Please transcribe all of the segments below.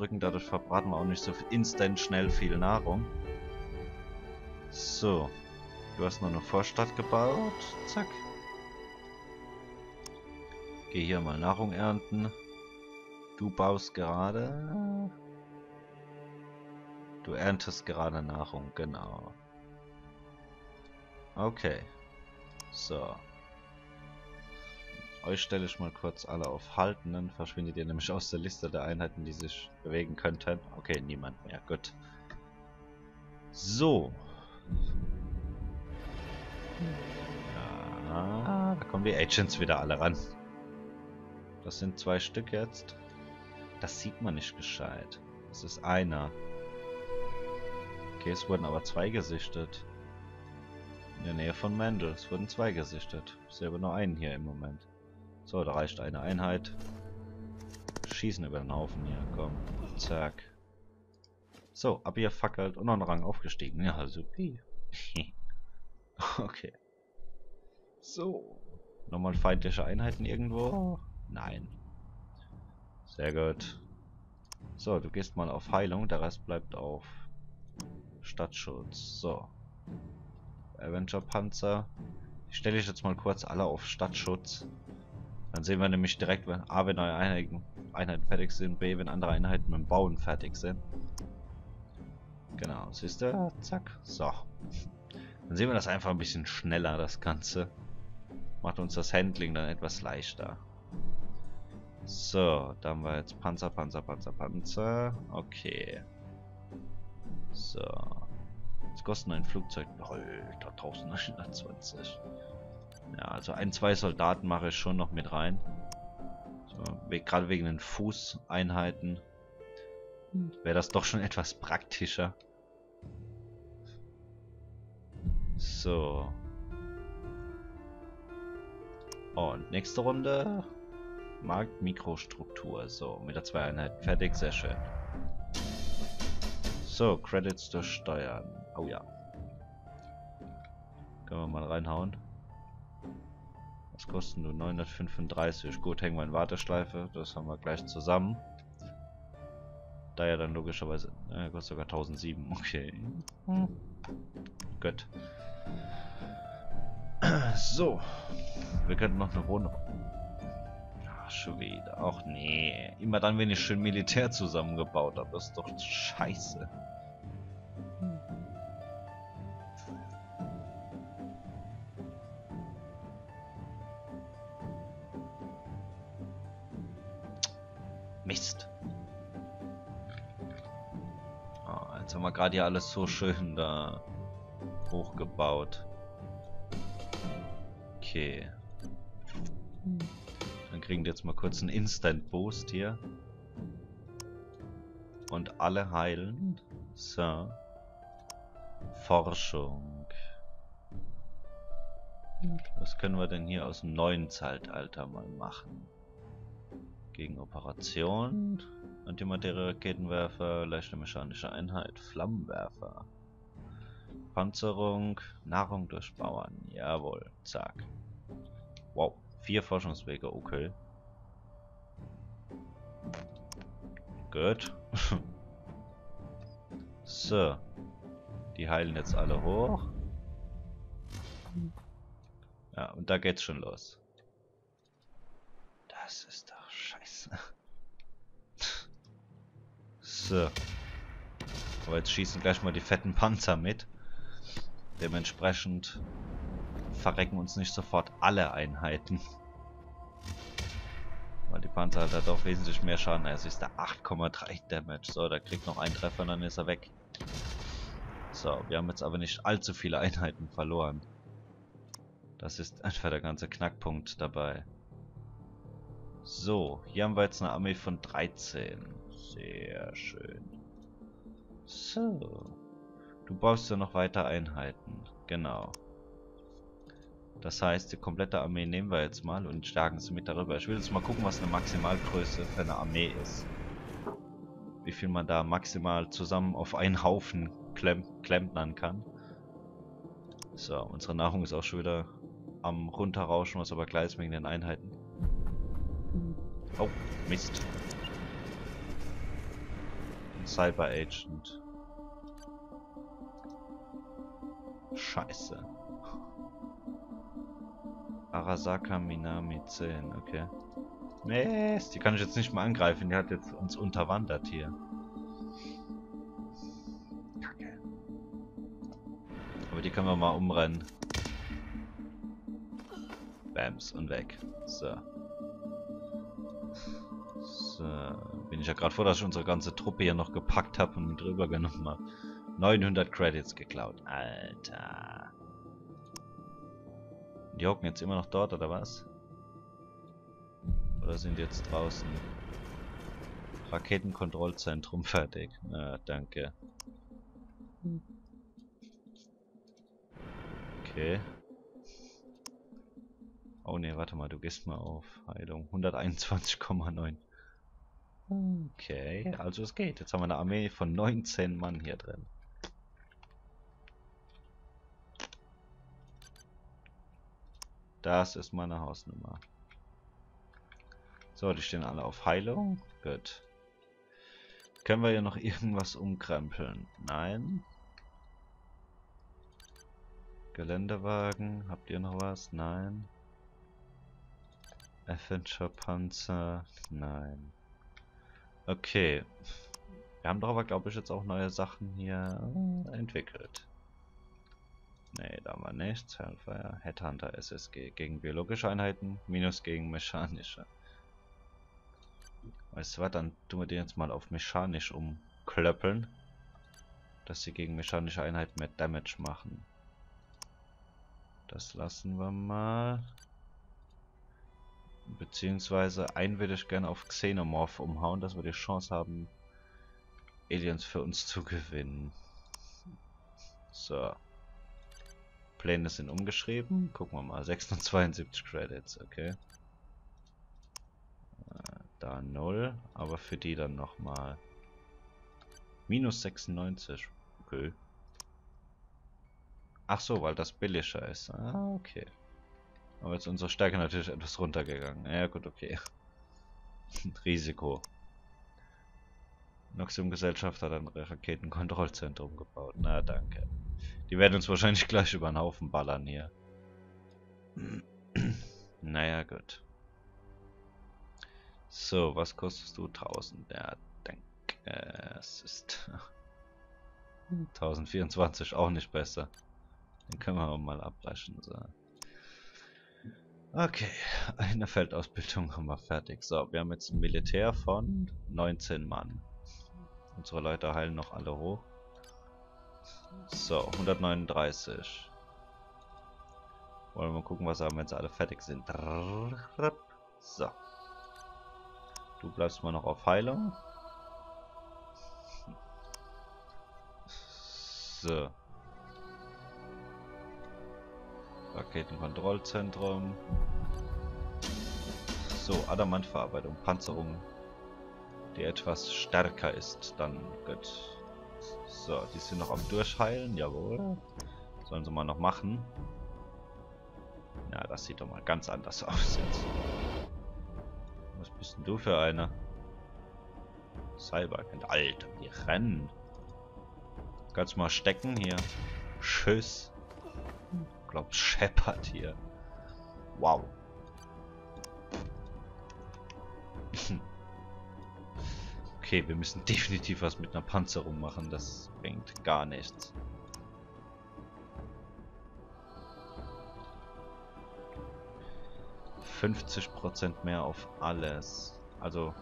drücken, dadurch verbraten wir auch nicht so instant schnell viel Nahrung. So, du hast noch eine Vorstadt gebaut, zack. Geh hier mal Nahrung ernten. Du baust gerade... Du erntest gerade Nahrung, genau. Okay. So. Euch stelle ich mal kurz alle auf Halten, dann verschwindet ihr nämlich aus der Liste der Einheiten, die sich bewegen könnten. Okay, niemand mehr, gut. So. Ja, da kommen die Agents wieder alle ran. Das sind 2 Stück jetzt. Das sieht man nicht gescheit. Das ist einer. Okay, es wurden aber 2 gesichtet. In der Nähe von Mendel. Es wurden 2 gesichtet. Ich sehe aber nur einen hier im Moment. So, da reicht eine Einheit. Schießen über den Haufen hier. Komm. Zack. So, ab hier fackelt und noch einen Rang aufgestiegen. Ja, supi. Okay. So. Nochmal feindliche Einheiten irgendwo? Nein. Sehr gut. So, du gehst mal auf Heilung. Der Rest bleibt auf Stadtschutz. So. Avenger Panzer. Ich stelle ich jetzt mal kurz alle auf Stadtschutz. Dann sehen wir nämlich direkt, wenn A, wenn neue Einheiten fertig sind, B, wenn andere Einheiten mit dem Bauen fertig sind. Genau, siehst du? Zack. So. Dann sehen wir das einfach ein bisschen schneller, das Ganze. Macht uns das Handling dann etwas leichter. So, da haben wir jetzt Panzer, Panzer, Panzer, Panzer. Okay. So. Es kostet ein Flugzeug. Oh, da 1920. Ja, also 1, 2 Soldaten mache ich schon noch mit rein. So, gerade wegen den Fußeinheiten wäre das doch schon etwas praktischer. So. Und nächste Runde. Markt, Mikrostruktur. So, mit der 2 Einheiten fertig. Sehr schön. So, Credits durch Steuern. Oh ja. Können wir mal reinhauen. Was kosten du? 935. Gut, hängen wir in Warteschleife. Das haben wir gleich zusammen. Da ja dann logischerweise... kostet sogar 1007. Okay. Gut. So. Wir könnten noch eine Wohnung... Ach, schon wieder. Ach nee. Immer dann, wenn ich schön Militär zusammengebaut habe. Das ist doch scheiße. Mist. Oh, jetzt haben wir gerade hier alles so schön da hochgebaut. Okay. Dann kriegen die jetzt mal kurz einen Instant Boost hier. Und alle heilen. So. Forschung. Was können wir denn hier aus dem neuen Zeitalter mal machen? Gegen Operation, Antimaterie-Raketenwerfer, leichte mechanische Einheit, Flammenwerfer, Panzerung, Nahrung durch Bauern, jawohl, zack. Wow, 4 Forschungswege, okay. Gut. So, die heilen jetzt alle hoch. Ja, und da geht's schon los. Das ist doch scheiße. So. Aber jetzt schießen gleich mal die fetten Panzer mit. Dementsprechend verrecken uns nicht sofort alle Einheiten. Weil die Panzer hat doch wesentlich mehr Schaden. Also ist der 8,3 Damage. So, da kriegt noch einen Treffer, dann ist er weg. So, wir haben jetzt aber nicht allzu viele Einheiten verloren. Das ist einfach der ganze Knackpunkt dabei. So, hier haben wir jetzt eine Armee von 13. Sehr schön. So. Du baust ja noch weiter Einheiten. Genau. Das heißt, die komplette Armee nehmen wir jetzt mal und schlagen sie mit darüber. Ich will jetzt mal gucken, was eine Maximalgröße für eine Armee ist. Wie viel man da maximal zusammen auf einen Haufen klempnern kann. So, unsere Nahrung ist auch schon wieder am Runterrauschen, was aber gleich ist wegen den Einheiten. Oh, Mist. Cyber Agent. Scheiße. Arasaka Minami 10, okay. Mist, die kann ich jetzt nicht mal angreifen, die hat jetzt uns unterwandert hier. Kacke. Aber die können wir mal umrennen. Bams und weg. So. So. Bin ich ja gerade froh, dass ich unsere ganze Truppe hier noch gepackt habe und drüber genommen habe. 900 Credits geklaut. Alter. Die hocken jetzt immer noch dort, oder was? Oder sind jetzt draußen? Raketenkontrollzentrum fertig. Na, danke. Okay. Oh ne, warte mal, du gehst mal auf Heilung. 121,9. Okay, also es geht. Jetzt haben wir eine Armee von 19 Mann hier drin. Das ist meine Hausnummer. So, die stehen alle auf Heilung. Gut. Können wir hier noch irgendwas umkrempeln? Nein. Geländewagen. Habt ihr noch was? Nein. Adventure Panzer. Nein. Okay. Wir haben doch aber, glaube ich, jetzt auch neue Sachen hier entwickelt. Nee, da war nichts. Hellfire, Headhunter, SSG. Gegen biologische Einheiten, minus gegen mechanische. Weißt du was, dann tun wir den jetzt mal auf mechanisch umklöppeln. Dass sie gegen mechanische Einheiten mehr Damage machen. Das lassen wir mal. Beziehungsweise einen würde ich gerne auf Xenomorph umhauen, dass wir die Chance haben, Aliens für uns zu gewinnen. So. Pläne sind umgeschrieben. Gucken wir mal. 672 Credits, okay. Da 0, aber für die dann nochmal. Minus 96, okay. Ach so, weil das billiger ist. Ah, okay. Aber jetzt unsere Stärke natürlich etwas runtergegangen. Ja gut, okay. Risiko. Noxium Gesellschaft hat ein Raketenkontrollzentrum gebaut. Na danke. Die werden uns wahrscheinlich gleich über den Haufen ballern hier. Naja, gut. So, was kostest du? 1000. Ja, danke. Es ist 1024, auch nicht besser. Den können wir mal abwaschen. So. Okay, eine Feldausbildung haben wir fertig. So, wir haben jetzt ein Militär von 19 Mann. Unsere Leute heilen noch alle hoch. So, 139. Wollen wir mal gucken, was haben, wenn sie alle fertig sind. So. Du bleibst mal noch auf Heilung. So. Raketenkontrollzentrum. So, Adamantverarbeitung, Panzerung, die etwas stärker ist, dann gut. So, die sind noch am Durchheilen, jawohl. Sollen sie mal noch machen. Ja, das sieht doch mal ganz anders aus jetzt. Was bist denn du für eine? Cyber, Alter, wir rennen. Kannst mal stecken hier. Tschüss. Ich glaube, scheppert hier. Wow. Okay, wir müssen definitiv was mit einer Panzerung machen. Das bringt gar nichts. ...50% mehr auf alles. Also...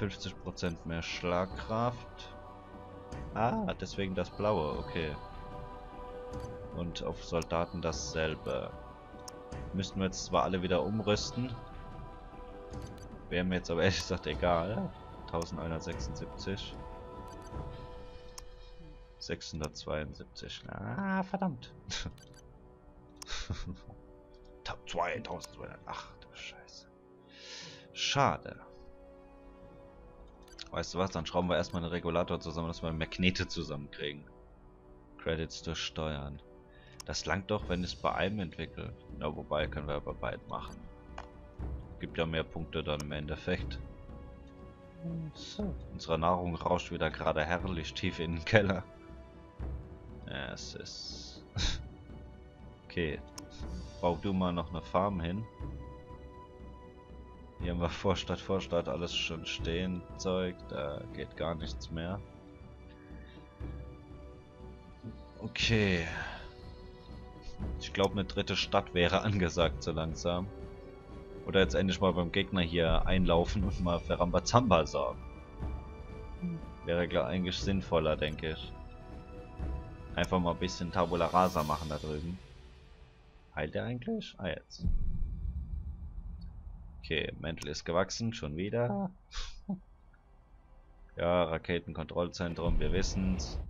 ...50% mehr Schlagkraft. Ah, deswegen das Blaue, okay. Und auf Soldaten dasselbe. Müssten wir jetzt zwar alle wieder umrüsten. Wäre mir jetzt aber ehrlich gesagt egal. 1176. 672. Ah, verdammt. 2208. Ach, du Scheiße. Schade. Weißt du was? Dann schrauben wir erstmal einen Regulator zusammen, dass wir Magnete zusammenkriegen. Credits durchsteuern. Das langt doch, wenn es bei einem entwickelt. Na, wobei, können wir aber bald machen. Gibt ja mehr Punkte dann im Endeffekt. So, unsere Nahrung rauscht wieder gerade herrlich tief in den Keller. Ja, es ist... Okay, bau du mal noch eine Farm hin. Hier haben wir Vorstadt, alles schon stehen, Zeug, da geht gar nichts mehr. Okay. Ich glaube, eine dritte Stadt wäre angesagt so langsam. Oder jetzt endlich mal beim Gegner hier einlaufen und mal für Rambazamba sorgen. Wäre klar eigentlich sinnvoller, denke ich. Einfach mal ein bisschen Tabula Rasa machen da drüben. Heilt er eigentlich? Ah, jetzt. Okay, Mantel ist gewachsen, schon wieder. Ja, Raketenkontrollzentrum, wir wissen's.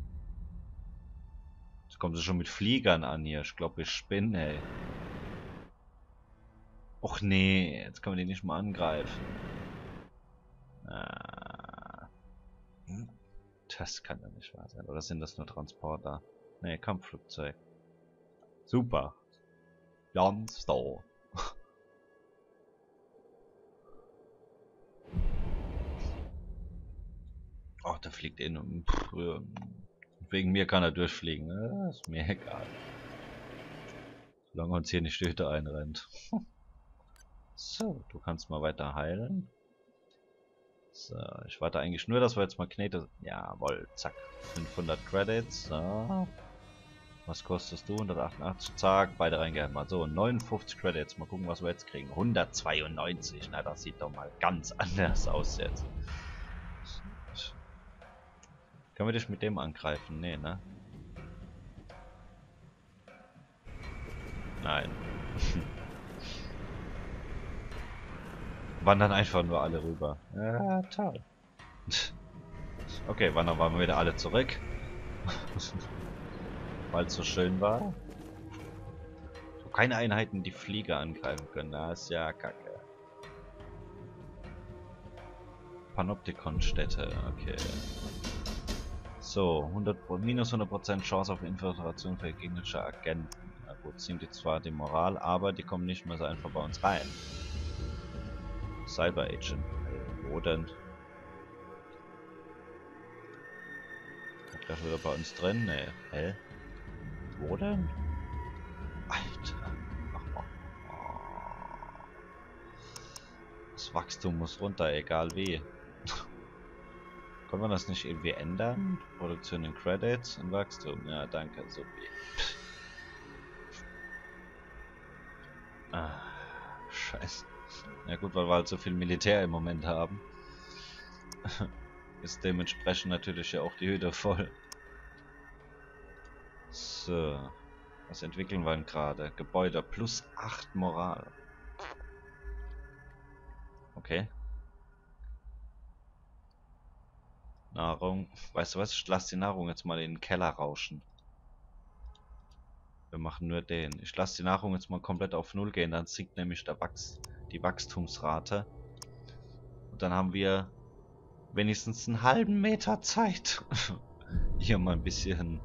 Jetzt kommen sie schon mit Fliegern an hier. Ich glaube, ich spinne, ey. Och nee, jetzt können wir die nicht mal angreifen. Das kann ja nicht wahr sein. Oder sind das nur Transporter? Nee, Kampfflugzeug. Super. Ganz so. Ach, der fliegt eh nur. Wegen mir kann er durchfliegen. Ist mir egal. Solange uns hier nicht die Hütte einrennt. So, du kannst mal weiter heilen. So, ich warte eigentlich nur, dass wir jetzt mal Knete... Jawohl, zack. 500 Credits. So. Was kostest du? 188. Zack, beide reingehen mal. So, 59 Credits. Mal gucken, was wir jetzt kriegen. 192. Na, das sieht doch mal ganz anders aus jetzt. Können wir dich mit dem angreifen? Nee, ne? Nein. Wandern einfach nur alle rüber. Ja, toll. Okay, wandern waren wir wieder alle zurück. Weil es so schön war. So, keine Einheiten, die Flieger angreifen können. Das ist ja kacke. Panoptikonstätte, okay. So, minus 100% Chance auf Infiltration für gegnerische Agenten. Na gut, sinkt die zwar die Moral, aber die kommen nicht mehr so einfach bei uns rein. Cyber Agent. Wo denn? Hat das wieder bei uns drin? Nee. Hä? Wo denn? Alter. Das Wachstum muss runter, egal wie. Können wir das nicht irgendwie ändern? Produktion in Credits und Wachstum. Ja, danke. So wie. Scheiße. Ja gut, weil wir halt so viel Militär im Moment haben. Ist dementsprechend natürlich ja auch die Hütte voll. So. Was entwickeln wir denn gerade? Gebäude plus 8 Moral. Okay. Nahrung. Weißt du was? Ich lasse die Nahrung jetzt mal in den Keller rauschen. Wir machen nur den. Ich lasse die Nahrung jetzt mal komplett auf Null gehen. Dann sinkt nämlich der die Wachstumsrate. Und dann haben wir wenigstens einen halben Meter Zeit. Hier mal ein bisschen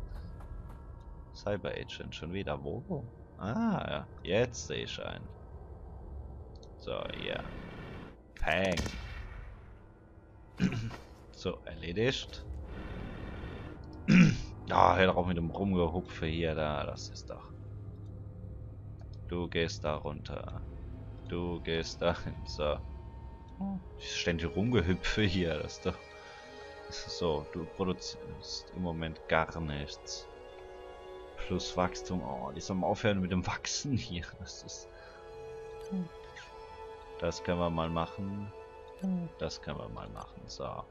Cyber Agent schon wieder. Wo? Ah, ja. Jetzt sehe ich einen. So, ja. Pang. So, erledigt. Ja, hör doch mit dem Rumgehupfe hier, da, das ist doch. Du gehst da runter. Du gehst da hin, so. Ständig Rumgehüpfe hier, das ist doch. So, du produzierst im Moment gar nichts. Plus Wachstum, oh, die sollen aufhören mit dem Wachsen hier, das ist. Das können wir mal machen. Das können wir mal machen, so.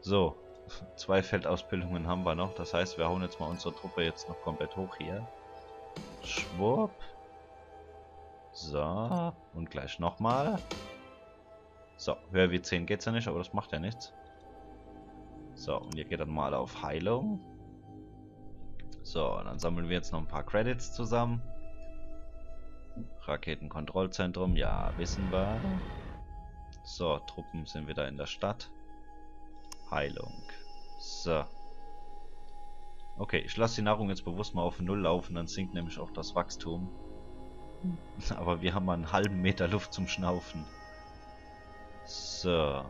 So. 2 Feldausbildungen haben wir noch, das heißt, wir hauen jetzt mal unsere Truppe jetzt noch komplett hoch hier. Schwupp. So, und gleich nochmal. So, höher wie 10 geht's ja nicht, aber das macht ja nichts. So, und ihr geht dann mal auf Heilung. So, und dann sammeln wir jetzt noch ein paar Credits zusammen. Raketenkontrollzentrum, ja, wissen wir. So, Truppen sind wieder in der Stadt. Heilung. So. Okay, ich lasse die Nahrung jetzt bewusst mal auf 0 laufen, dann sinkt nämlich auch das Wachstum. Aber wir haben mal einen halben Meter Luft zum Schnaufen. So.